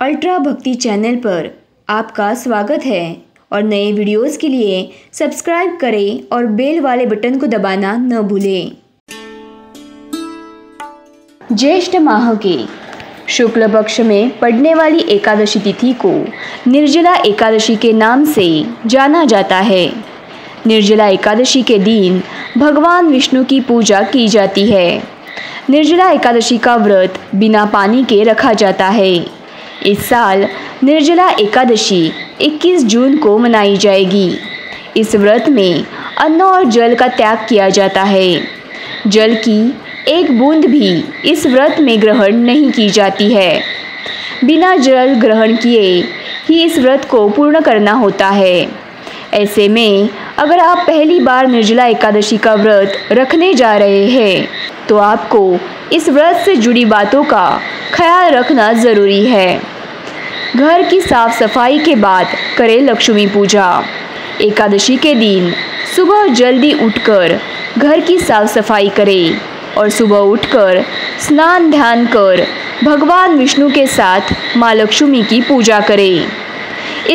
Ultra भक्ति channel पर आपका स्वागत है और नए वीडियोस के लिए सब्सक्राइब करें और बेल वाले बटन को दबाना न भूलें। ज्येष्ठ माह के शुक्ल पक्ष में पड़ने वाली एकादशी तिथि को निर्जला एकादशी के नाम से जाना जाता है। निर्जला एकादशी के दिन भगवान विष्णु की पूजा की जाती है। निर्जला एकादशी का व्रत बिना पानी के रखा जाता है। इस साल निर्जला एकादशी 21 जून को मनाई जाएगी। इस व्रत में अन्न और जल का त्याग किया जाता है। जल की एक बूंद भी इस व्रत में ग्रहण नहीं की जाती है। बिना जल ग्रहण किए ही इस व्रत को पूर्ण करना होता है। ऐसे में अगर आप पहली बार निर्जला एकादशी का व्रत रखने जा रहे हैं तो आपको इस व्रत से जुड़ी बातों का ख्याल रखना ज़रूरी है। घर की साफ सफाई के बाद करें लक्ष्मी पूजा। एकादशी के दिन सुबह जल्दी उठकर घर की साफ सफाई करें और सुबह उठकर स्नान ध्यान कर भगवान विष्णु के साथ माँ लक्ष्मी की पूजा करें।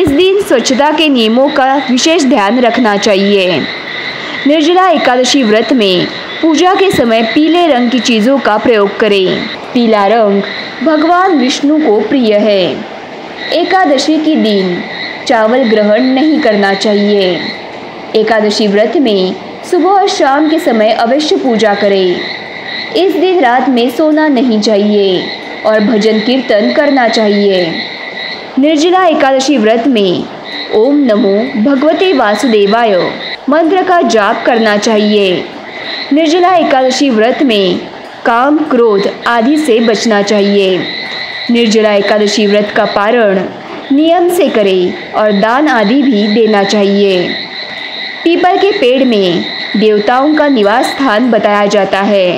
इस दिन स्वच्छता के नियमों का विशेष ध्यान रखना चाहिए। निर्जला एकादशी व्रत में पूजा के समय पीले रंग की चीज़ों का प्रयोग करें। पीला रंग भगवान विष्णु को प्रिय है। एकादशी के दिन चावल ग्रहण नहीं करना चाहिए। एकादशी व्रत में सुबह और शाम के समय अवश्य पूजा करें। इस दिन रात में सोना नहीं चाहिए और भजन कीर्तन करना चाहिए। निर्जला एकादशी व्रत में ओम नमो भगवते वासुदेवाय मंत्र का जाप करना चाहिए। निर्जला एकादशी व्रत में काम क्रोध आदि से बचना चाहिए। निर्जला एकादशी व्रत का पारण नियम से करें और दान आदि भी देना चाहिए। पीपल के पेड़ में देवताओं का निवास स्थान बताया जाता है।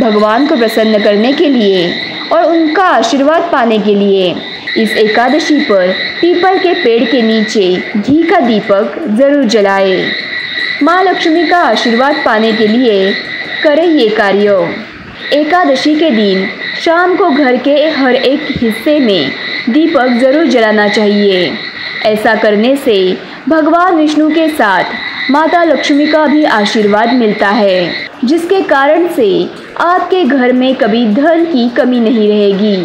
भगवान को प्रसन्न करने के लिए और उनका आशीर्वाद पाने के लिए इस एकादशी पर पीपल के पेड़ के नीचे घी का दीपक जरूर जलाएं। माँ लक्ष्मी का आशीर्वाद पाने के लिए करें ये कार्य। एकादशी के दिन शाम को घर के हर एक हिस्से में दीपक जरूर जलाना चाहिए। ऐसा करने से भगवान विष्णु के साथ माता लक्ष्मी का भी आशीर्वाद मिलता है, जिसके कारण से आपके घर में कभी धन की कमी नहीं रहेगी।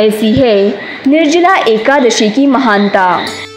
ऐसी है निर्जला एकादशी की महानता।